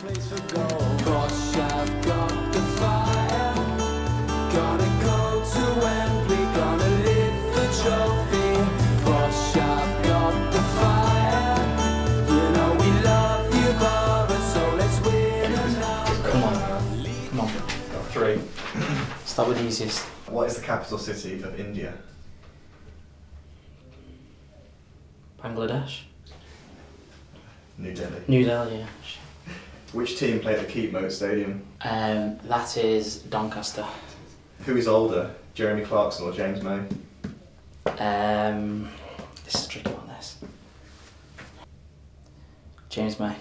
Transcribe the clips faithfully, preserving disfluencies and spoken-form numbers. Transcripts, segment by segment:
place for gold. Gosh, I've got the fire. Gonna go to Wembley, gonna lift the trophy. Gosh, I've got the fire. You know we love you, Barbara, so let's win another. Come on, come on. Got three. Start with the easiest. What is the capital city of India? Bangladesh. New Delhi. New Delhi, yeah. Which team played at Keighley Moat Stadium? Um, that is Doncaster. Who is older, Jeremy Clarkson or James May? Um, this is a tricky one, this. James May.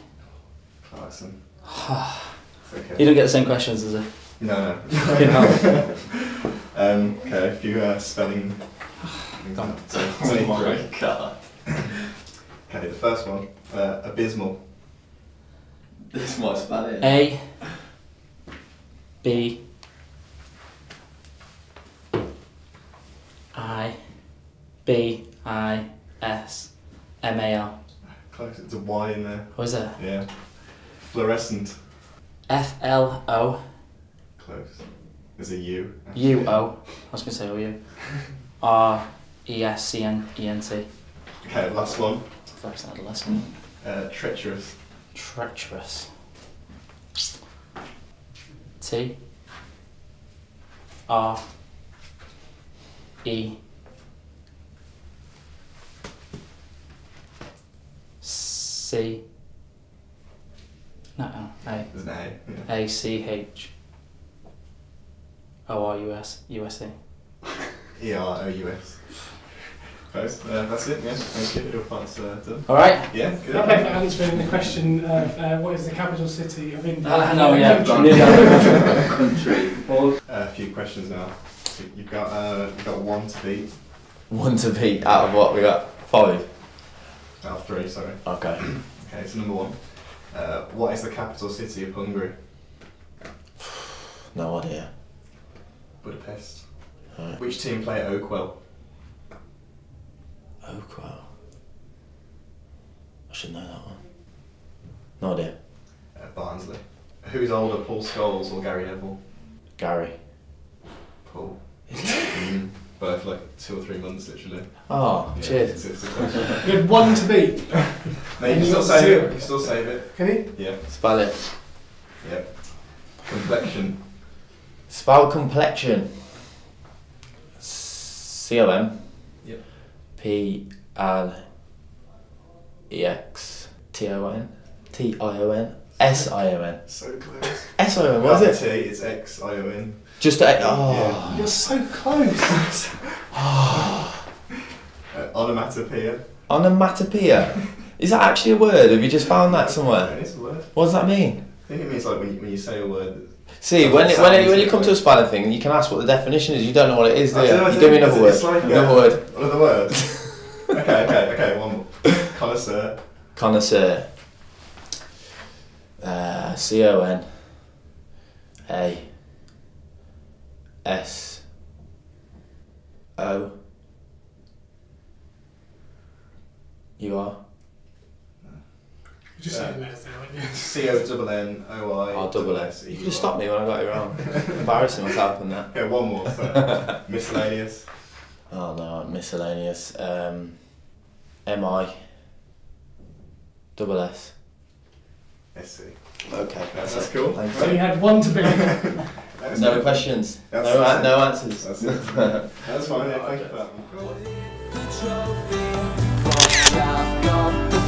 Clarkson. Okay. You don't get the same questions, does it? No, no. You know. um, okay, a few uh, spelling... Oh, oh my god. Okay, the first one, uh, abysmal. This is my spelling. A. B. I. B. I. S. M. A. R. Close, it's a Y in there. Oh, is it? Yeah. Fluorescent. F. L. O. Close. There's a U. Actually. U. O. I was going to say O. U. R. E. S. C. N. E. N. T. Okay, last one. First adolescent. Uh, treacherous. Treacherous. T. R. E. C. No, A. There's an A. Yeah. A. C. H. O. R. U. S. U. S. E. E. R. O. U. S. Close. Uh, that's it, yeah. Thank you. Your part's uh, done. Alright. Yeah, good. That meant answering the question of uh, what is the capital city of India? Uh, no, yeah. Country. Country. Uh, a few questions now. You've got, uh, you've got one to beat. One to beat out of what? We got five? Out of three, sorry. Okay. Okay, so number one. Uh, what is the capital city of Hungary? No idea. Budapest. Right. Which team play at Oakwell? Oakwell. I should know that one. No idea. Uh, Barnsley. Who's older, Paul Scholes or Gary Neville? Gary. Paul. mm, both like two or three months, literally. Oh, yeah, cheers. It's, it's you had one to beat. No, you can still save it. it. You still save it. Can you? Yeah. Spell it. Yeah. Complexion. Spell complexion. C L M. Yep. P L E X T O N T I O N S I O N. So close. S I O N, what is it? T, it's X I O N. Just a... Oh. Yeah. You're so close. Oh. uh, onomatopoeia. Onomatopoeia? Is that actually a word? Have you just found that somewhere? It is a word. What does that mean? I think it means like when you, when you say a word... See, when it, when, it, when you come to a spelling thing, you can ask what the definition is. You don't know what it is, do you? Know, you give me another word. Like, yeah, another word. Another word. Okay, okay, okay. One more. Connoisseur. Connoisseur. Uh, C O N A S O U R. Just yeah. Letters now, aren't you? C O double N O I. Oh, double S. You just stopped me when I got it wrong. Embarrassing myself in that. Yeah, one more. So. Miscellaneous. Oh no, miscellaneous. Um, M I. Double S. S C. Okay, that's, that's cool. Thanks. So you had one to be. No good. Questions. That's no, that's no answers. That's, that's fine. Yeah, thank you for that. Cool.